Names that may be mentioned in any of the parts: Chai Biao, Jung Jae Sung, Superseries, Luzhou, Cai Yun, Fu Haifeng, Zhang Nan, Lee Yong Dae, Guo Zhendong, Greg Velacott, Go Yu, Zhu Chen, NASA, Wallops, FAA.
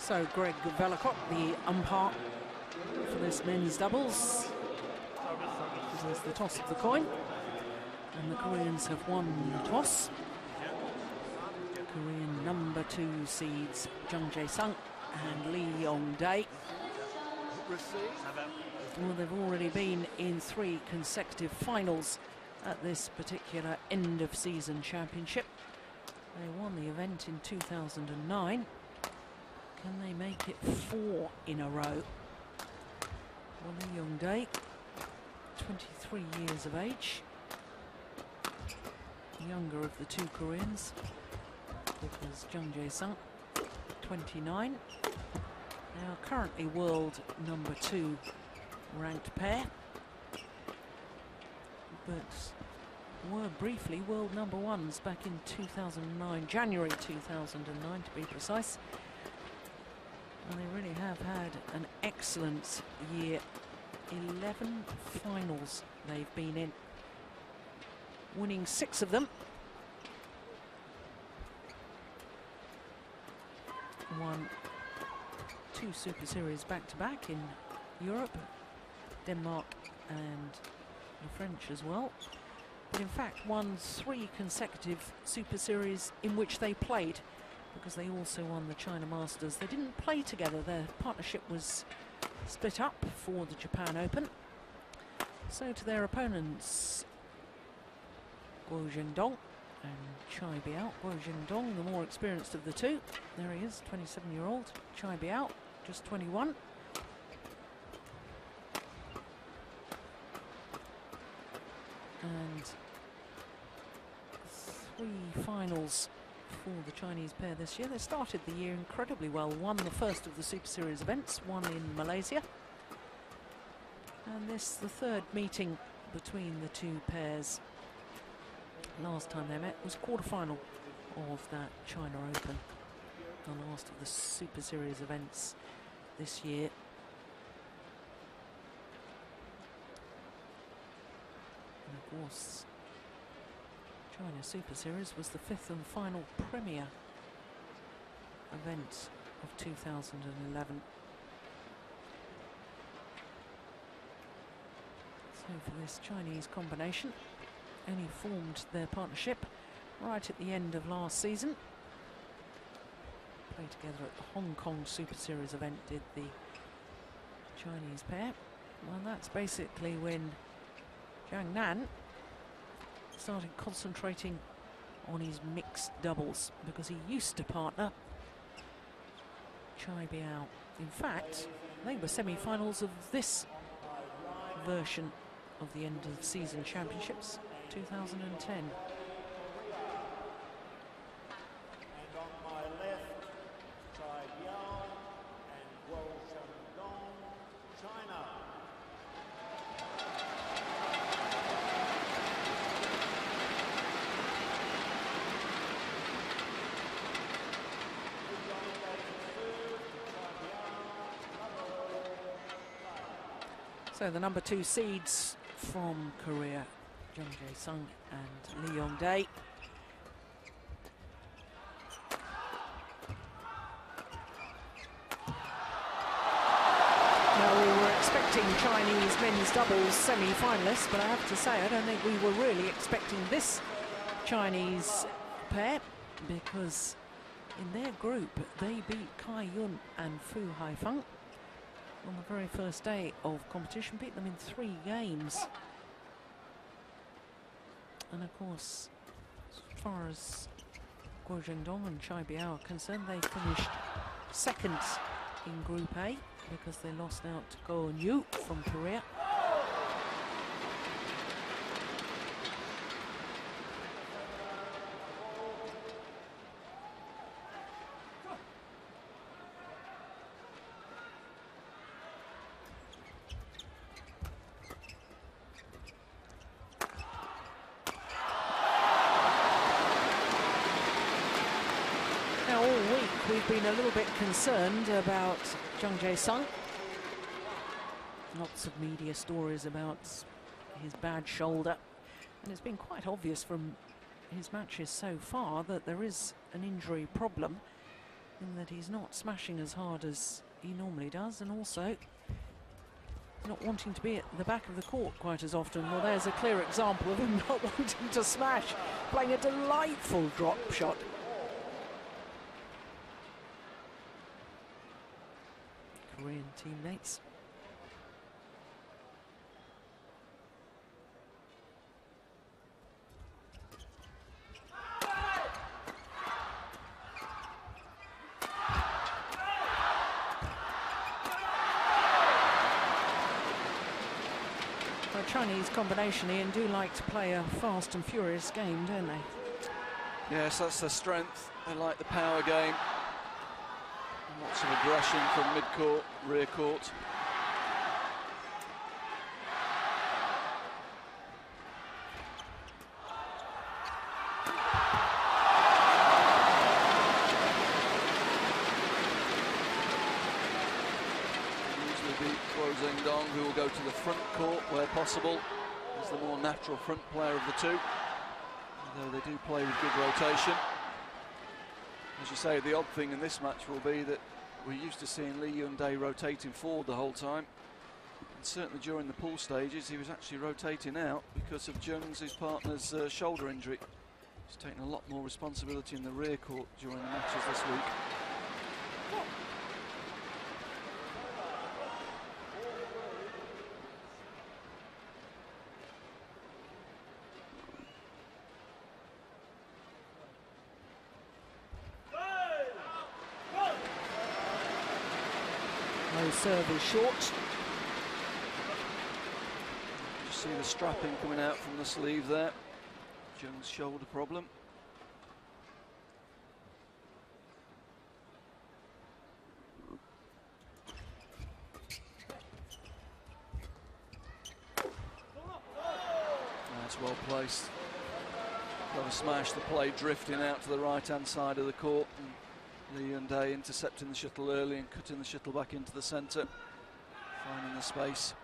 So Greg Velacott, the umpire for this men's doubles, this is the toss of the coin, and the Koreans have won the toss. Korean number 2 seeds Jung Jae Sung and Lee Yong Dae. Well, they've already been in 3 consecutive finals at this particular end-of-season championship. They won the event in 2009. Can they make it 4 in a row? Well, Lee Yong Dae, 23 years of age, younger of the 2 Koreans, because Jung Jae Sung, 29. Now currently world number 2 ranked pair, but were briefly world number 1s back in 2009, January 2009 to be precise. And they really have had an excellent year. 11 finals they've been in, winning 6 of them, won 2 Super Series back-to-back in Europe, Denmark and the French as well, but in fact won 3 consecutive Super Series in which they played, because they also won the China Masters. They didn't play together, their partnership was split up for the Japan Open. So to their opponents, Guo Zhendong and Chai Biao. Guo Zhendong, the more experienced of the 2. There he is, 27-year-old. Chai Biao, just 21. And 3 finals for the Chinese pair this year. They started the year incredibly well, won the first of the Super Series events, won in Malaysia. And this the 3rd meeting between the 2 pairs. Last time they met was quarterfinal of that China Open, the last of the Super Series events this year. And of course, China Super Series was the 5th and final premier event of 2011. So for this Chinese combination, only formed their partnership right at the end of last season. Played together at the Hong Kong Super Series event, did the Chinese pair. Well, that's basically when Zhang Nan started concentrating on his mixed doubles, because he used to partner Chai Biao. In fact, they were semi-finals of this version of the end-of-season championships, 2010. And on my left, Chai Biao and Guo Zhendong, China. So the number 2 seeds from Korea, Jung Jae Sung and Lee Yong Dae. Now, we were expecting Chinese men's doubles semi-finalists, but I have to say I don't think we were really expecting this Chinese pair, because in their group they beat Cai Yun and Fu Haifeng on the very first day of competition, beat them in 3 games. And of course, as far as Guo Zhendong and Chai Biao are concerned, they finished 2nd in Group A, because they lost out to Go Yu from Korea. Been a little bit concerned about Jung Jae Sung. Lots of media stories about his bad shoulder, and it's been quite obvious from his matches so far that there is an injury problem. in that he's not smashing as hard as he normally does, and also not wanting to be at the back of the court quite as often. Well, there's a clear example of him not wanting to smash, playing a delightful drop shot. Korean teammates. Chinese combination, Ian, do like to play a fast and furious game, don't they? Yes, that's their strength. They like the power game. Lots of aggression from mid-court, rear-court. Who will go to the front court where possible. He's the more natural front player of the two, although they do play with good rotation. As you say, the odd thing in this match will be that we're used to seeing Lee Yong Dae rotating forward the whole time, and certainly during the pool stages he was actually rotating out because of Jung's, his partner's, shoulder injury. He's taken a lot more responsibility in the rear court during the matches this week. Serve is short. You see the strapping coming out from the sleeve there. Jung's shoulder problem. That's well placed. Clever smash, the play drifting out to the right-hand side of the court. Lee Yong Dae intercepting the shuttle early and cutting the shuttle back into the centre, finding the space.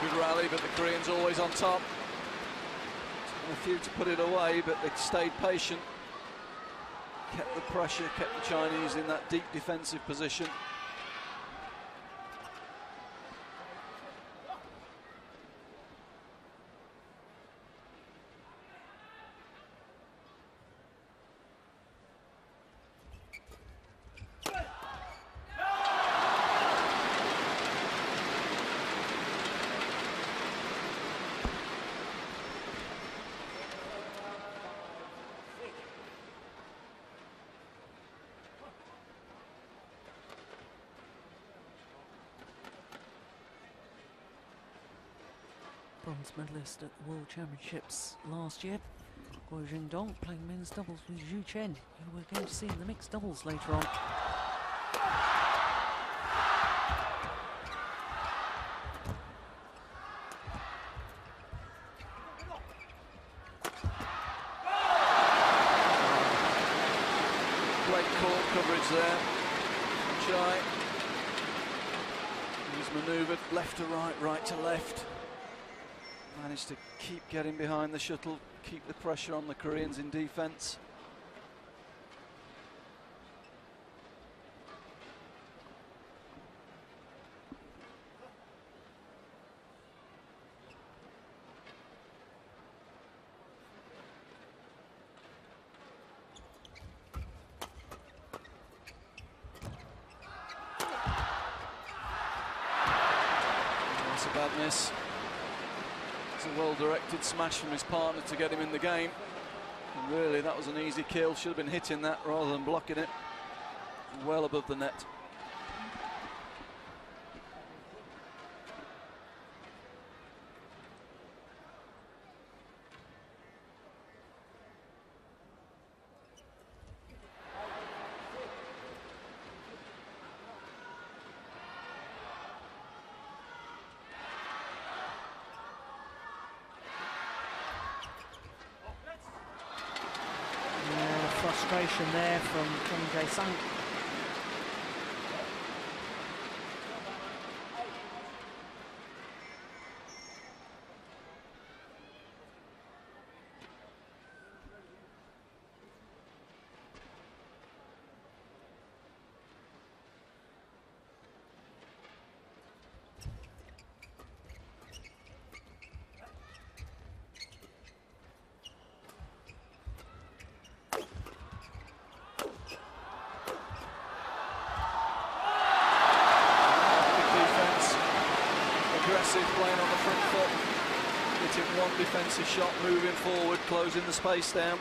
Good rally, but the Koreans always on top. A few to put it away, but they stayed patient. Kept the pressure, kept the Chinese in that deep defensive position. Bronze medalist at the World Championships last year, Guo Zhendong, playing men's doubles with Zhu Chen, who we're going to see in the mixed doubles later on. Great court coverage there. Chai. He's manoeuvred left to right, right to left. Managed to keep getting behind the shuttle, keep the pressure on the Koreans in defence. That's a bad miss. A well-directed smash from his partner to get him in the game, and really that was an easy kill. Should have been hitting that rather than blocking it. Well above the net. frustration there from Jung Jae Sung. Playing on the front foot, hitting one defensive shot, moving forward, closing the space down.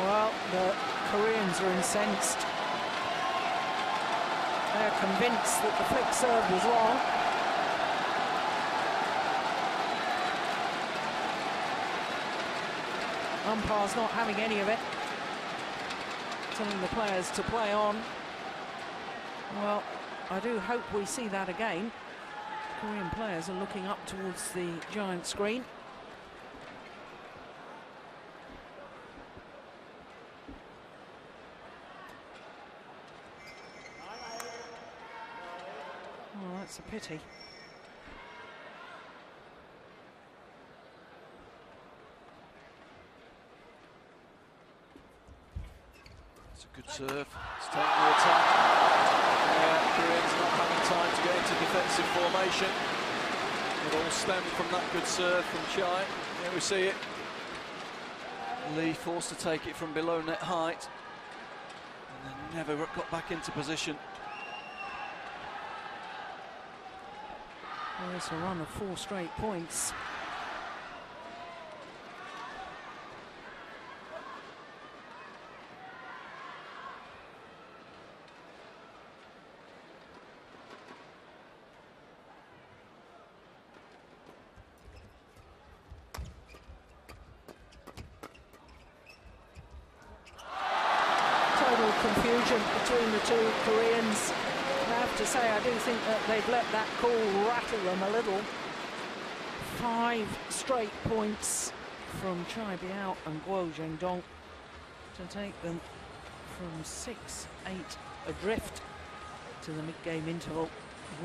Well, the Koreans are incensed. They're convinced that the flick serve was wrong. Umpire's not having any of it. Telling the players to play on. Well, I do hope we see that again. Korean players are looking up towards the giant screen. It's a pity. It's a good serve. It's taking the attack. Koreans not having time to get into defensive formation. It all stemmed from that good serve from Chai. Here we see it. Lee forced to take it from below net height. And then never got back into position. Well, it's a run of 4 straight points. Total confusion between the two Koreans. I have to say, I do think that they've let that call rattle them a little. 5 straight points from Chai Biao and Guo Zhendong to take them from 6-8 adrift to the mid-game interval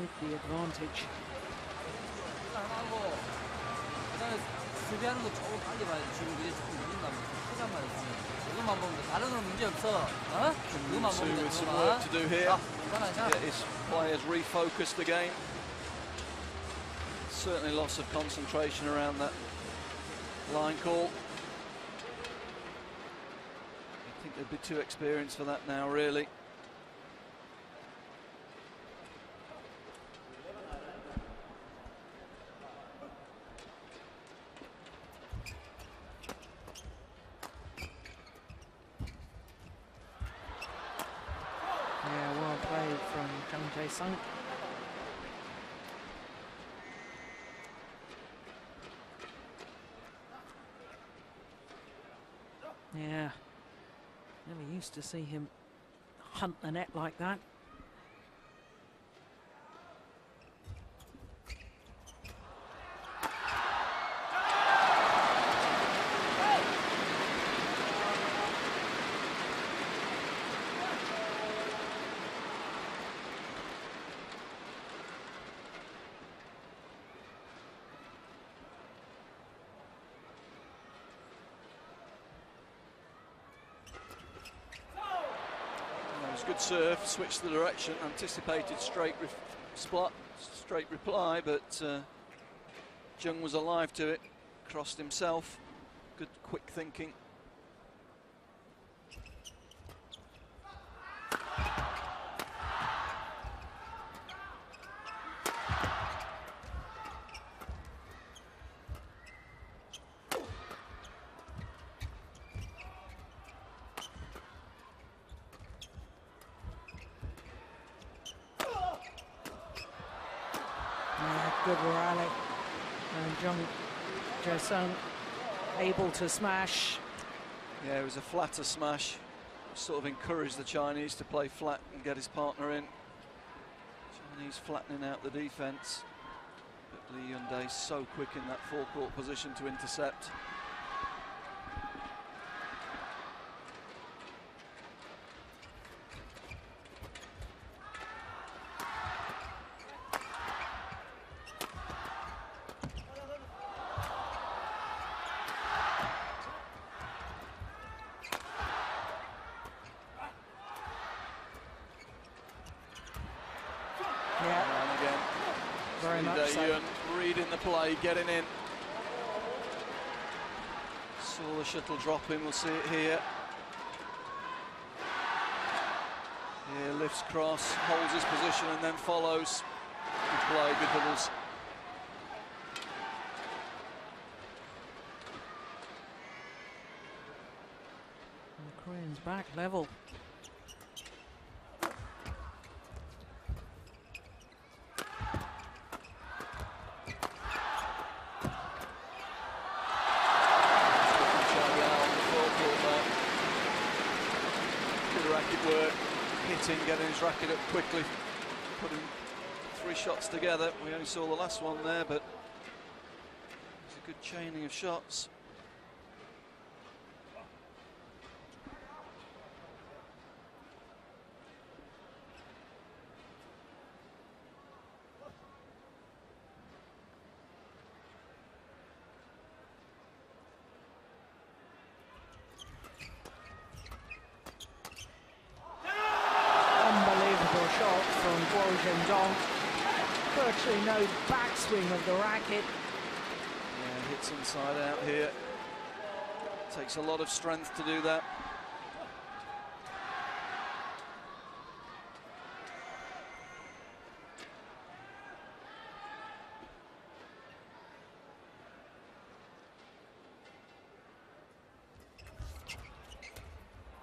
with the advantage. With some work to do here. Get his players refocused again. Certainly lots of concentration around that line call. I think they'd be too experienced for that now, really. Sung. Yeah, never used to see him hunt the net like that. Good serve, switched the direction, anticipated straight reply, but Jung was alive to it, crossed himself. Good quick thinking. Good rally. And Jung Jae Sung able to smash. Yeah, it was a flatter smash. Sort of encouraged the Chinese to play flat and get his partner in. Chinese flattening out the defense. But Lee Yong Dae so quick in that forecourt position to intercept. Getting in. Saw the shuttle drop in, we'll see it here. Here lifts cross, holds his position and then follows. Good play, good doubles. The Koreans back level. Getting his racket up quickly, putting three shots together. We only saw the last one there, but it's a good chaining of shots. No backswing of the racket. Yeah, hits inside out here. Takes a lot of strength to do that.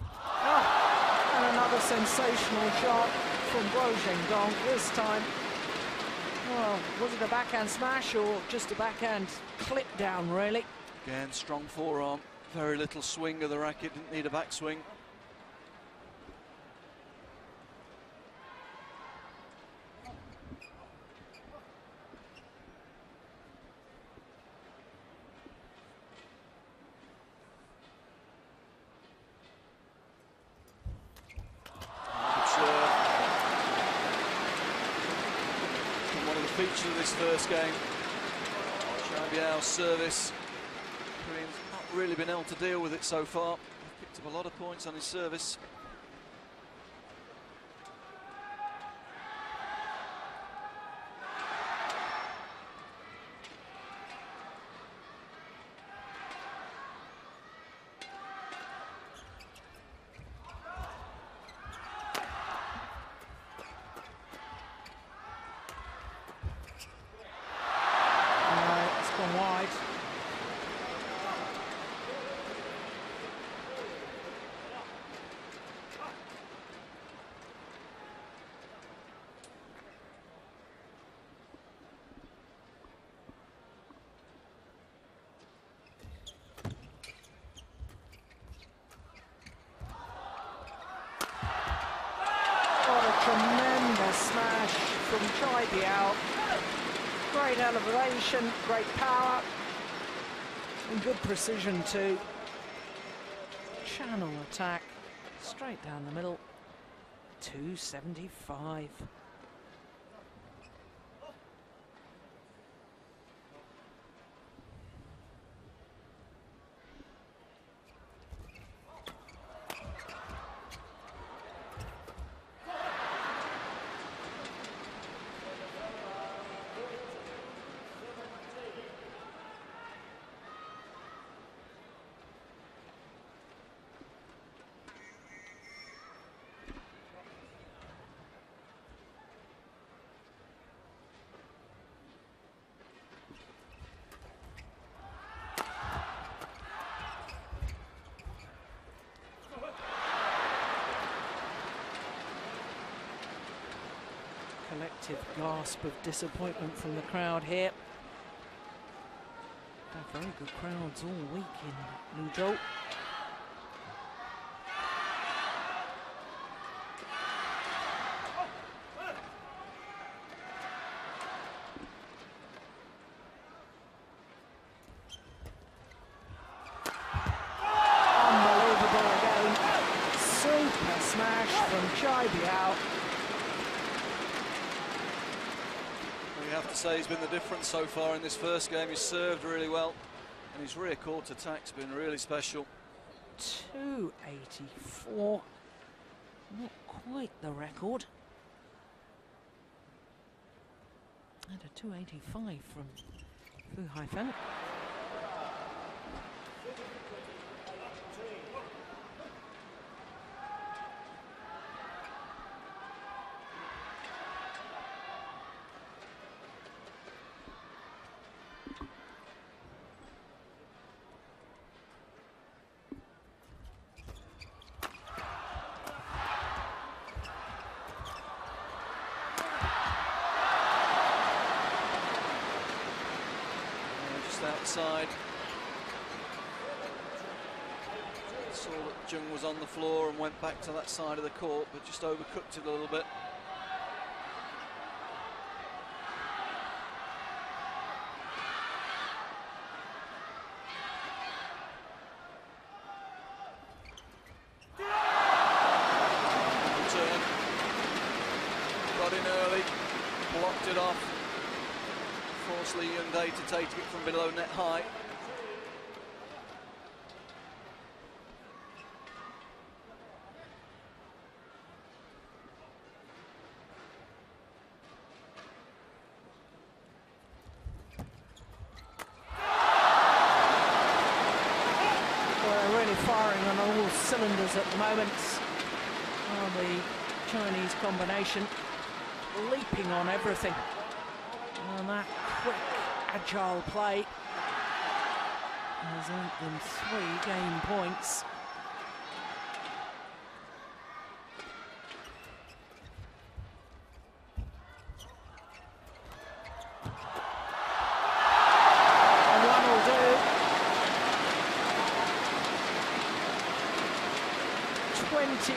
Ah, and another sensational shot from Guo Zhendong this time. Well, was it a backhand smash or just a backhand clip down, really? Again, strong forearm, very little swing of the racket, didn't need a backswing. First game, Chai Biao's service. Korean's not really been able to deal with it so far. They've picked up a lot of points on his service. Chai Biao, great elevation, great power, and good precision too. Channel attack, straight down the middle, 275. Collective gasp of disappointment from the crowd here. Very good crowds all week in Luzhou. Unbelievable again. Super smash from Chai Biao. We have to say he's been the difference so far in this first game. He's served really well, and his rear court attack's been really special. 284, not quite the record. And a 285 from Fu Haifeng. Outside, saw that Jung was on the floor and went back to that side of the court, but just overcooked it a little bit. Return. Got in early, blocked it off. Force Lee Yong Dae to take it from below net high. We're really firing on all cylinders at the moment. Oh, the Chinese combination leaping on everything. And that quick, agile play has earned them 3 game points.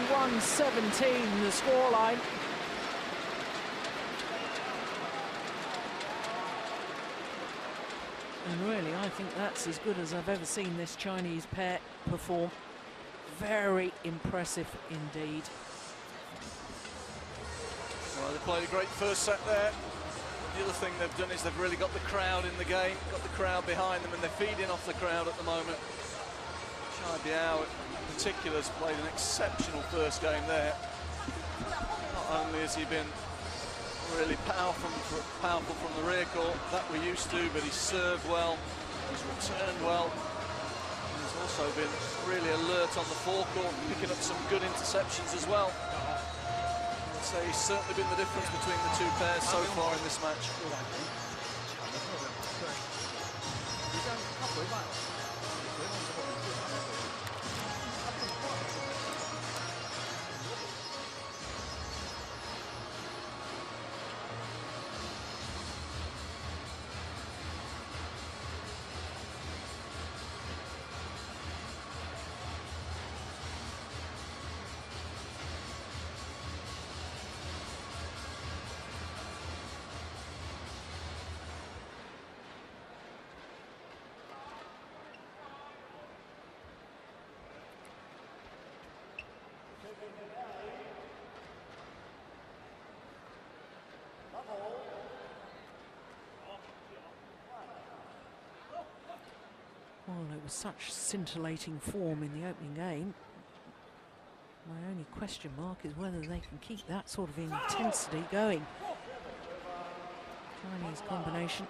And one will do. 21-17 the scoreline. And really, I think that's as good as I've ever seen this Chinese pair perform. Very impressive indeed. Well, they played a great first set there. The other thing they've done is they've really got the crowd in the game, got the crowd behind them, and they're feeding off the crowd at the moment. Chai Biao in particular has played an exceptional first game there. Not only has he been really powerful from the rear court, that we're used to, but he's served well, he's returned well, and he's also been really alert on the forecourt, picking up some good interceptions as well. I'd say he's certainly been the difference between the two pairs so far in this match. Well, it was such scintillating form in the opening game. My only question mark is whether they can keep that sort of intensity going. Chinese combination.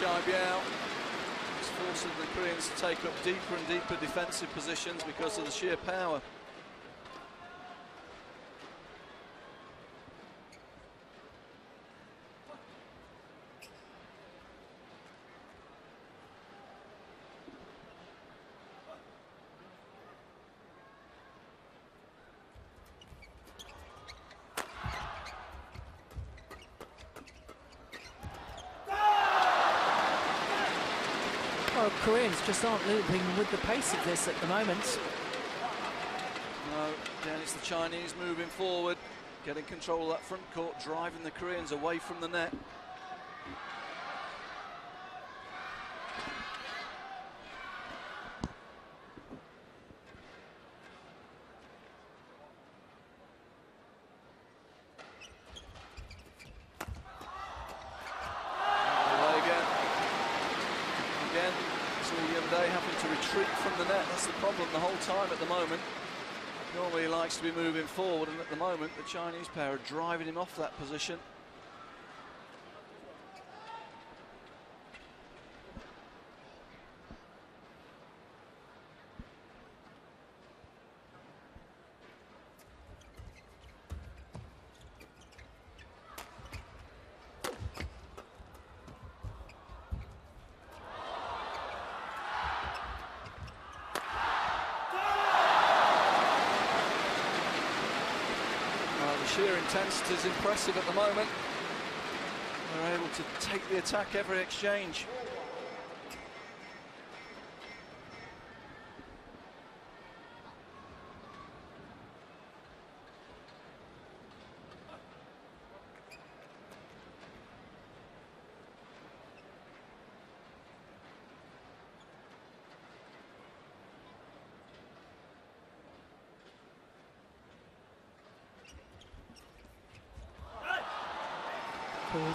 Chai Biao is forcing the Koreans to take up deeper and deeper defensive positions because of the sheer power. South Koreans just aren't moving with the pace of this at the moment. No, again, it's the Chinese moving forward, getting control of that front court, driving the Koreans away from the net. Time at the moment. Normally he likes to be moving forward, and at the moment the Chinese pair are driving him off that position. Sheer intensity is impressive at the moment. They're able to take the attack every exchange.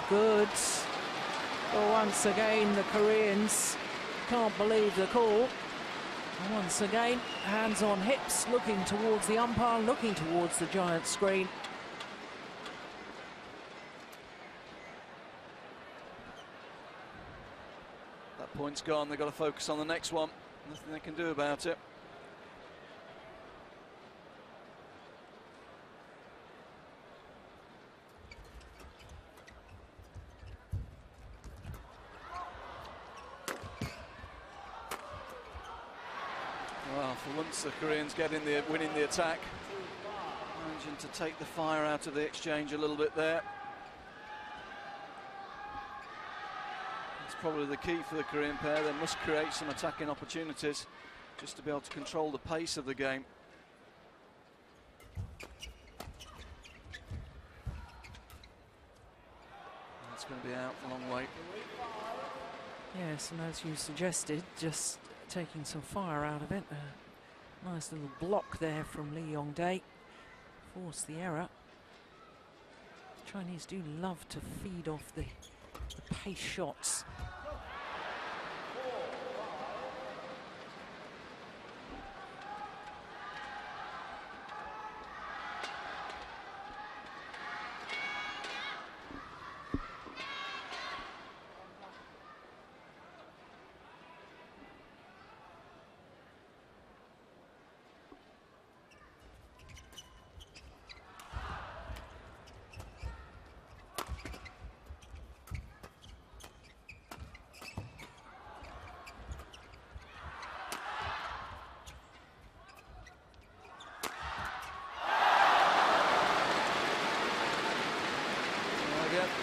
Good. Well, once again, the Koreans can't believe the call. And once again, hands on hips, looking towards the umpire, looking towards the giant screen. That point's gone. They've got to focus on the next one. Nothing they can do about it. The Koreans getting the winning the attack, managing to take the fire out of the exchange a little bit there. That's probably the key for the Korean pair. They must create some attacking opportunities just to be able to control the pace of the game. That's going to be out for a long wait. Yes, and as you suggested, just taking some fire out of it. Nice little block there from Lee Yong Dae. Forced the error. The Chinese do love to feed off the pace shots.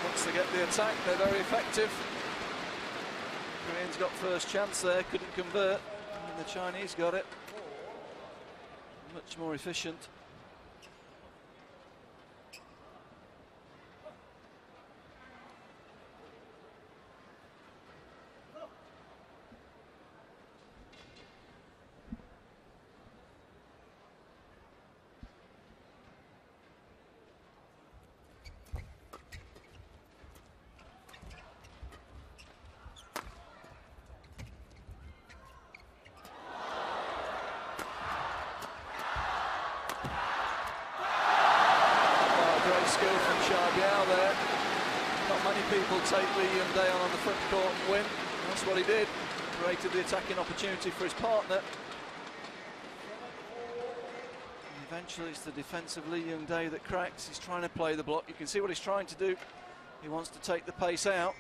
Once they get the attack, they're very effective. Koreans got first chance there, couldn't convert, and the Chinese got it. Much more efficient. People take Lee Yong Dae on the front court and win. That's what he did. Created the attacking opportunity for his partner. And eventually it's the defence of Lee Yong Dae that cracks. He's trying to play the block. You can see what he's trying to do. He wants to take the pace out.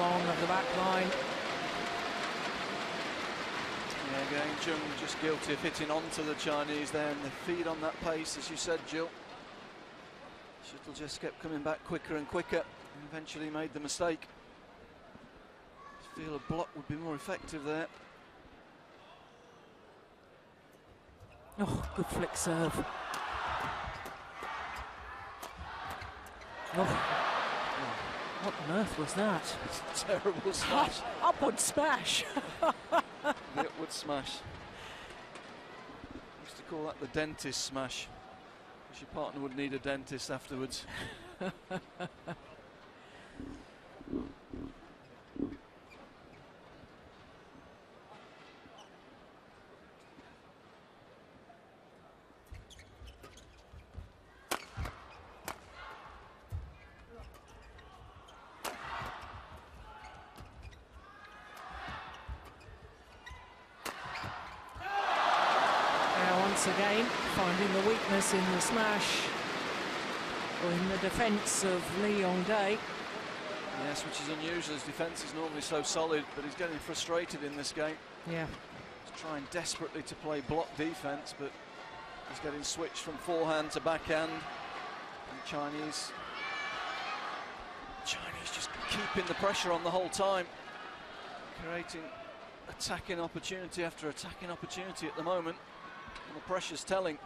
along of the back line. Yeah, again, Chung just guilty of hitting onto the Chinese there, and the feed on that pace, as you said, Jill. Shuttle just kept coming back quicker and quicker, and eventually made the mistake. I feel a block would be more effective there. Oh, good flick serve. Oh. What on earth was that? It's a terrible smash. Upward smash. The upward smash. I used to call that the dentist smash. Because your partner would need a dentist afterwards. Again, finding the weakness in the smash, or in the defence of Lee Yong Dae. Yes, which is unusual. His defence is normally so solid, but he's getting frustrated in this game. Yeah. He's trying desperately to play block defence, but he's getting switched from forehand to backhand. And Chinese just keeping the pressure on the whole time, creating attacking opportunity after attacking opportunity at the moment. And the pressure's telling.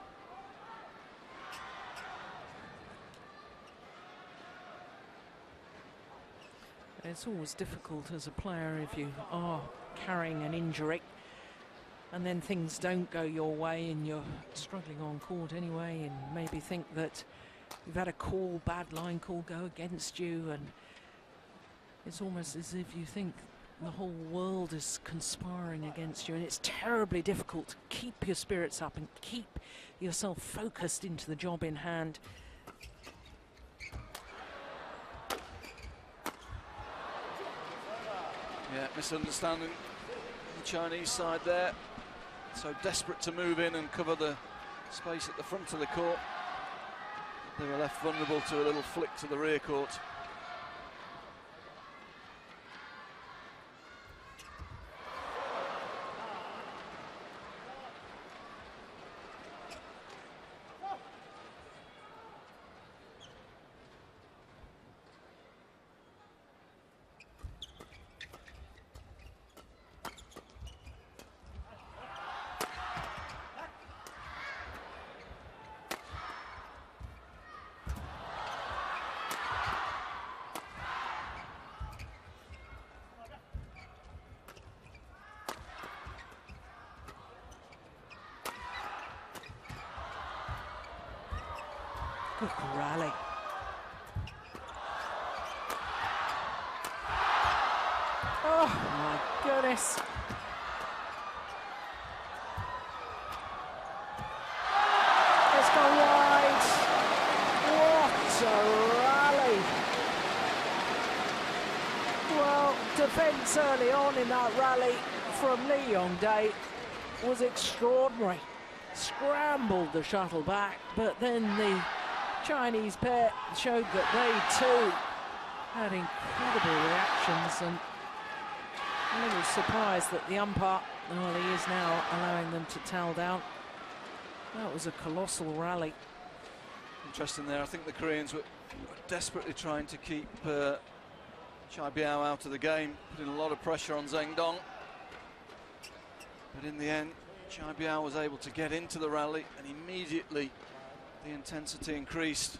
It's always difficult as a player if you are carrying an injury and then things don't go your way and you're struggling on court anyway, and maybe think that you've had a call, bad line call go against you, and it's almost as if you think the whole world is conspiring against you, and it's terribly difficult to keep your spirits up and keep yourself focused into the job in hand. Yeah, misunderstanding the Chinese side there. So desperate to move in and cover the space at the front of the court. They were left vulnerable to a little flick to the rear court. Rally. Oh my goodness. It's gone wide. What a rally. Well, defence early on in that rally from Lee Yong Dae was extraordinary. Scrambled the shuttle back, but then the Chinese pair showed that they too had incredible reactions, and a little surprised that the umpire, well, he is now allowing them to towel down. That was a colossal rally. Interesting there. I think the Koreans were desperately trying to keep Chai Biao out of the game, putting a lot of pressure on Zhendong. But in the end, Chai Biao was able to get into the rally, and immediately the intensity increased.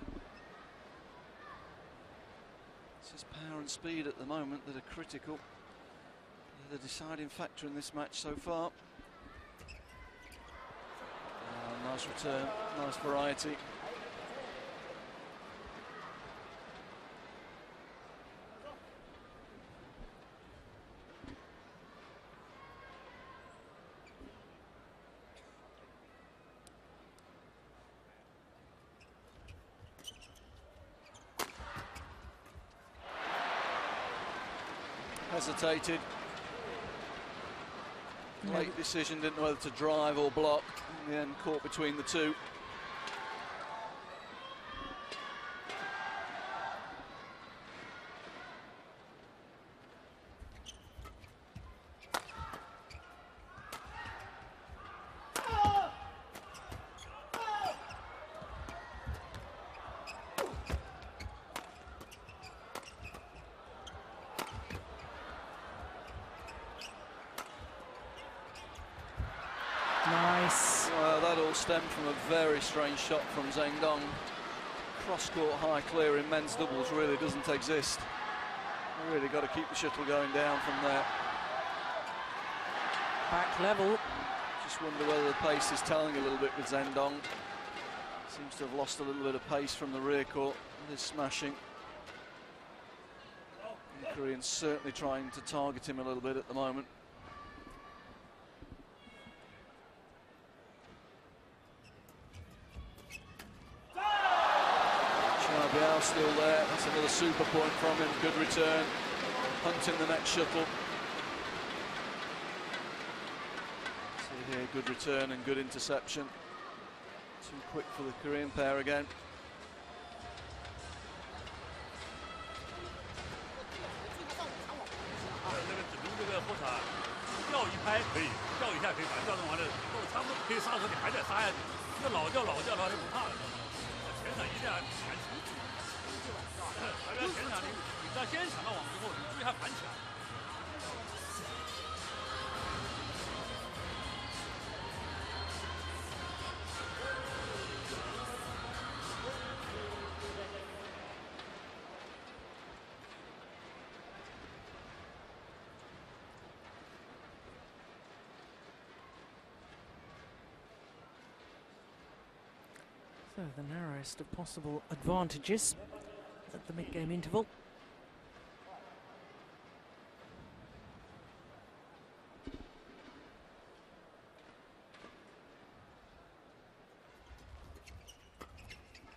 It's his power and speed at the moment that are critical. They're the deciding factor in this match so far. Nice return, nice variety. Hesitated. Late decision, didn't know whether to drive or block. In the end, caught between the two. stemmed from a very strange shot from Zhendong. Cross-court high clear in men's doubles really doesn't exist. Really got to keep the shuttle going down from there. Back level. Just wonder whether the pace is telling a little bit with Zhendong. Seems to have lost a little bit of pace from the rear court with his smashing. The Koreans certainly trying to target him a little bit at the moment. Chai Biao still there. That's another super point from him. Good return. Hunting the next shuttle. See here, good return and good interception. Too quick for the Korean pair again. So the narrowest of possible advantages at the mid-game interval.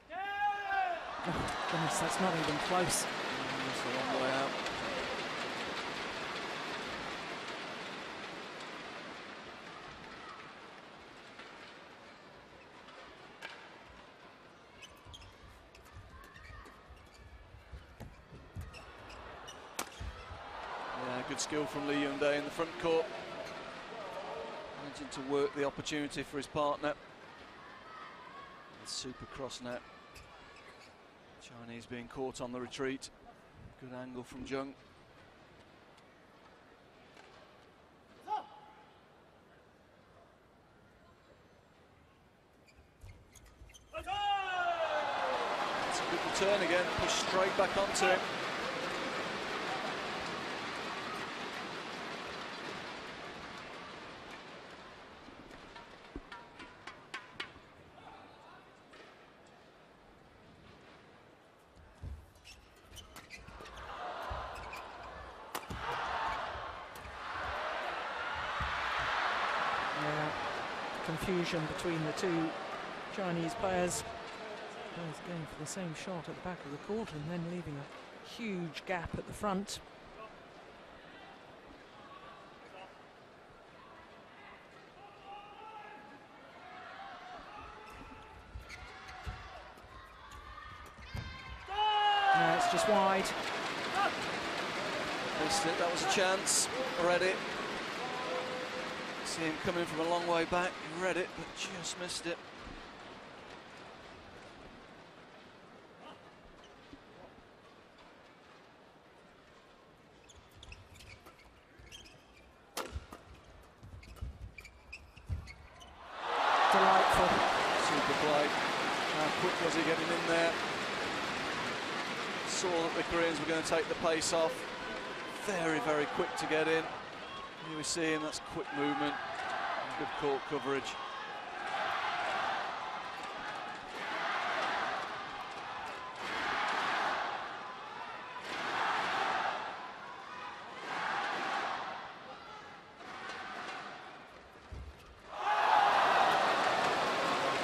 Yeah! Oh, goodness, that's not even close. That's a long way out. Skill from Lee Yong Dae in the front court, managing to work the opportunity for his partner. And super cross net. Chinese being caught on the retreat. Good angle from Jung. That's a good return again, pushed straight back onto it. Confusion between the two Chinese players. Both going for the same shot at the back of the court and then leaving a huge gap at the front. No, it's just wide. Missed it. That was a chance. Read it. See him coming from a long way back, he read it, but just missed it. Delightful. Super play. How quick was he getting in there? Saw that the Koreans were going to take the pace off. Very, very quick to get in. You were seeing that's quick movement and good court coverage.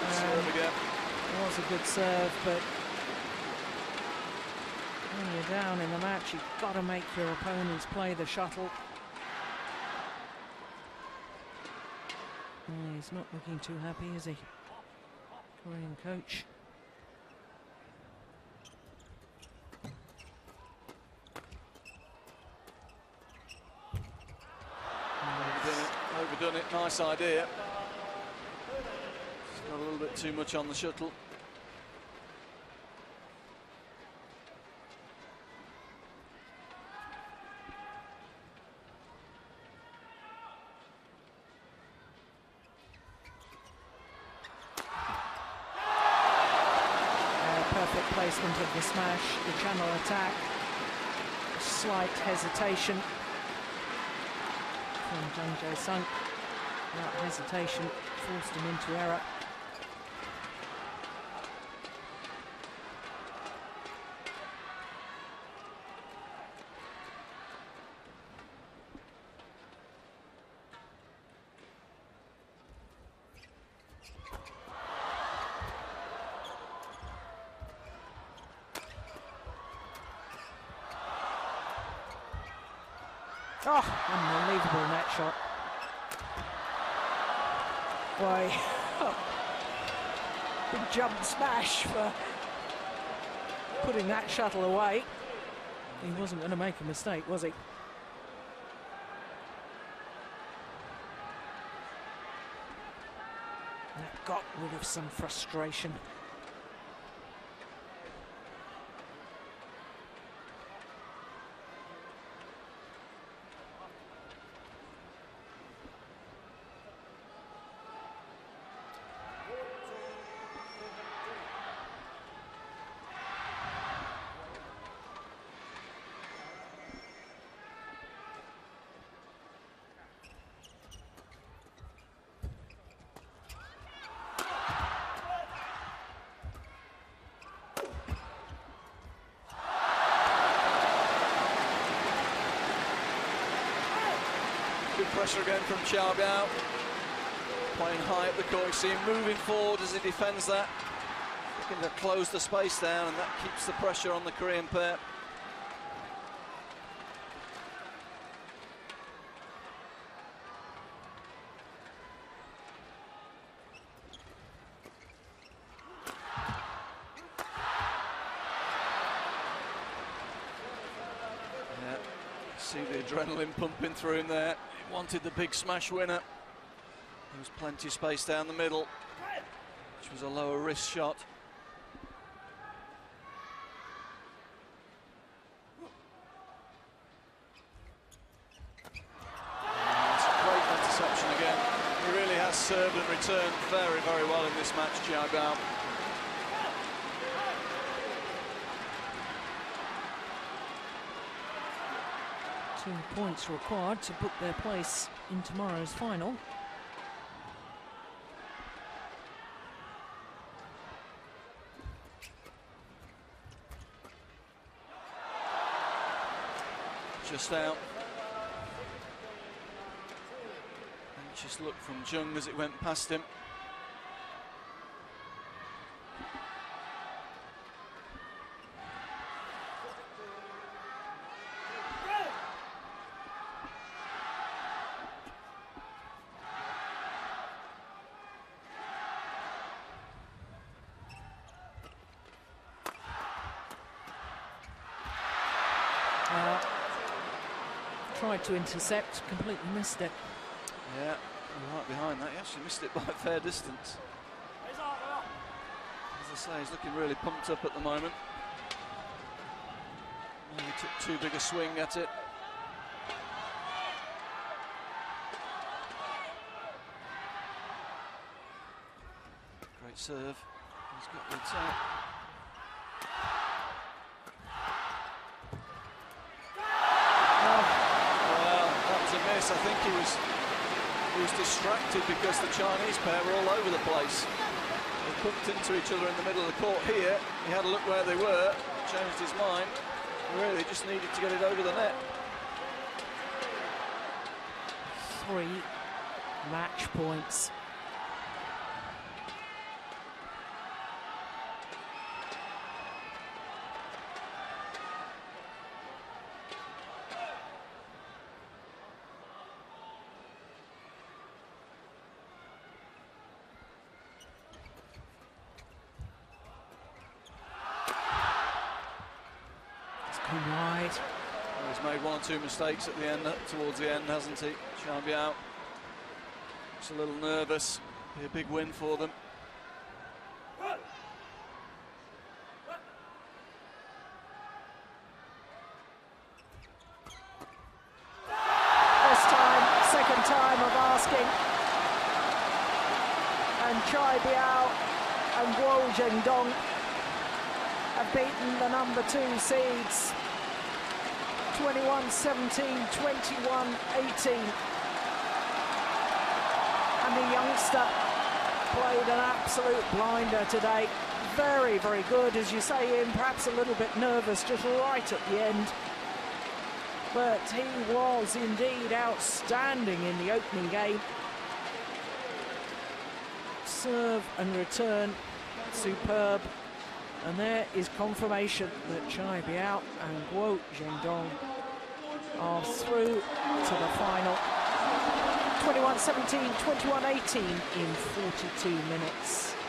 Good serve again. It was a good serve, but when you're down in the match, you've got to make your opponents play the shuttle. He's not looking too happy, is he? Korean coach. Overdone it, nice idea. Just got a little bit too much on the shuttle. perfect placement of the smash, the channel attack, slight hesitation from Jung Jae Sung. That hesitation forced him into error. Oh, unbelievable net shot. Boy, big jump smash for putting that shuttle away. He wasn't going to make a mistake, was he? That got rid of some frustration. Pressure again from Chai Biao, playing high up the court, seam, moving forward as he defends that, looking to close the space down, and that keeps the pressure on the Korean pair. Yeah, see the adrenaline pumping through him there. Wanted the big smash winner. There was plenty of space down the middle, which was a lower risk shot. That's a great interception again. He really has served and returned very, very well in this match, Chai Biao. Points required to book their place in tomorrow's final. Just out. Anxious look from Jung as it went past him. Tried to intercept, completely missed it. Yeah, right behind that. He actually missed it by a fair distance. As I say, he's looking really pumped up at the moment. Maybe took too big a swing at it. Great serve. He's got the attack. I think he was distracted because the Chinese pair were all over the place. They bumped into each other in the middle of the court here. He had a look where they were, changed his mind. Really just needed to get it over the net. 3 match points. Two mistakes at the end, towards the end, hasn't he? Chai Biao looks a little nervous. Be a big win for them. First time, second time of asking, and Chai Biao and Guo Zhendong have beaten the number 2 seeds. 21-17, 21-18. And the youngster played an absolute blinder today. Very, very good, as you say, Ian, perhaps a little bit nervous just right at the end. But he was indeed outstanding in the opening game. Serve and return, superb. And there is confirmation that Chai Biao and Guo Zhendong are through to the final. 21-17, 21-18 in 42 minutes.